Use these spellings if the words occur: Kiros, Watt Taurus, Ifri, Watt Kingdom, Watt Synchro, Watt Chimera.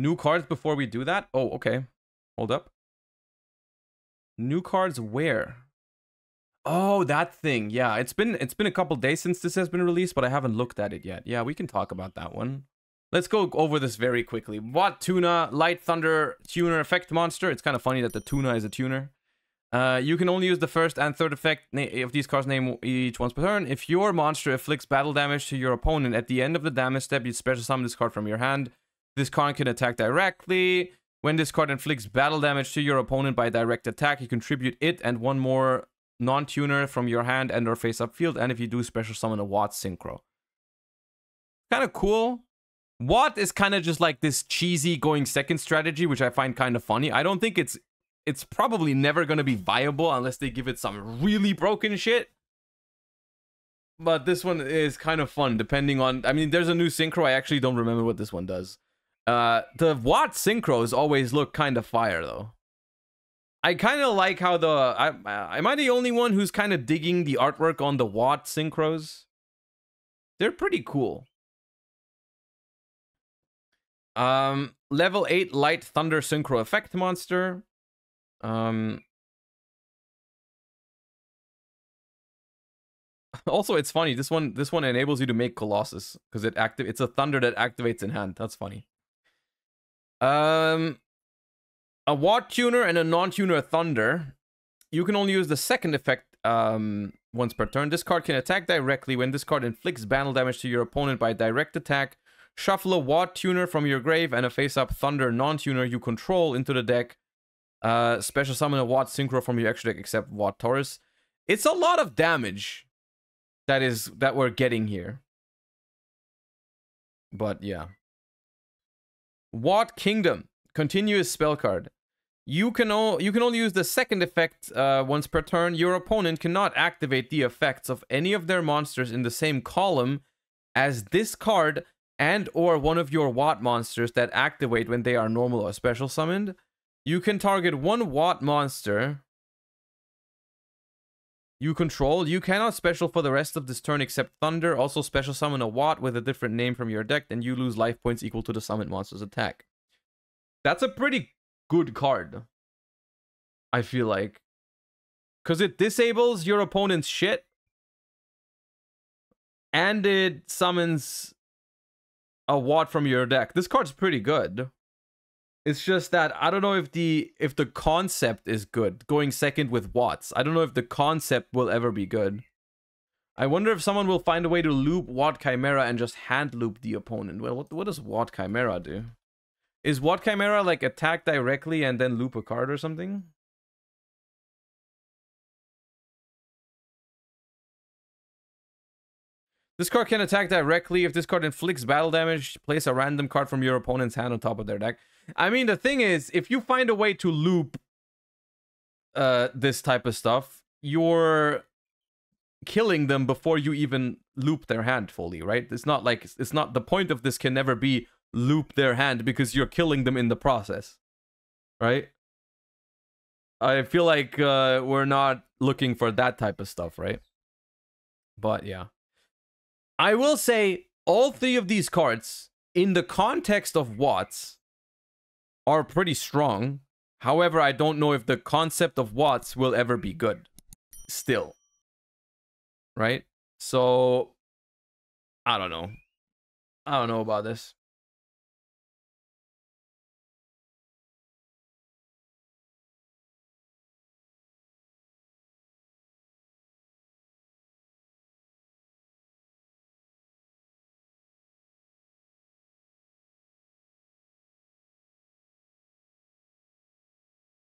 New cards before we do that? Oh, okay. Hold up. New cards where? Oh, that thing. Yeah, it's been a couple days since this has been released, but I haven't looked at it yet. Yeah, we can talk about that one. Let's go over this very quickly. Watt Tuna, Light Thunder, Tuner Effect Monster. It's kind of funny that the Tuna is a Tuner. You can only use the first and third effect of these cards name each once per turn. If your monster inflicts battle damage to your opponent, at the end of the damage step, you special summon this card from your hand. This card can attack directly. When this card inflicts battle damage to your opponent by direct attack, you contribute it and one more non-tuner from your hand and or face-up field. And if you do, special summon a Watt Synchro. Kind of cool. Watt is kind of just like this cheesy going second strategy, which I find kind of funny. I don't think it's probably never going to be viable unless they give it some really broken shit. But this one is kind of fun, depending on... I mean, there's a new Synchro. I actually don't remember what this one does. The Watt Synchros always look kind of fire, though. I kind of like how the... am I the only one who's kind of digging the artwork on the Watt Synchros? They're pretty cool. Level 8 Light Thunder Synchro Effect Monster. Also, it's funny, this one enables you to make Colossus because it's a thunder that activates in hand. That's funny. A Watt Tuner and a non-tuner Thunder. You can only use the second effect once per turn. This card can attack directly. When this card inflicts battle damage to your opponent by direct attack, shuffle a Watt Tuner from your grave and a face-up Thunder non-tuner you control into the deck. Special summon a Watt Synchro from your extra deck except Watt Taurus. It's a lot of damage that we're getting here. But yeah. Watt Kingdom. Continuous spell card. You can only use the second effect once per turn. Your opponent cannot activate the effects of any of their monsters in the same column as this card and or one of your Watt monsters that activate when they are normal or special summoned. You can target one Watt monster you control. You cannot special for the rest of this turn except Thunder. Also special summon a Watt with a different name from your deck, and you lose life points equal to the summoned monster's attack. That's a pretty good card, I feel like. Because it disables your opponent's shit. And it summons a Watt from your deck. This card's pretty good. It's just that I don't know if the concept is good. Going second with Watts. I don't know if the concept will ever be good. I wonder if someone will find a way to loop Watt Chimera and just hand loop the opponent. Well, what does Watt Chimera do? Is Watt Chimera like attack directly and then loop a card or something? This card can attack directly. If this card inflicts battle damage, place a random card from your opponent's hand on top of their deck. I mean, the thing is, if you find a way to loop this type of stuff, you're killing them before you even loop their hand fully, right? It's not the point of this can never be loop their hand because you're killing them in the process, right? I feel like we're not looking for that type of stuff, right? But yeah. I will say all three of these cards in the context of Watts are pretty strong. However, I don't know if the concept of Watts will ever be good still. Right? So, I don't know. I don't know about this.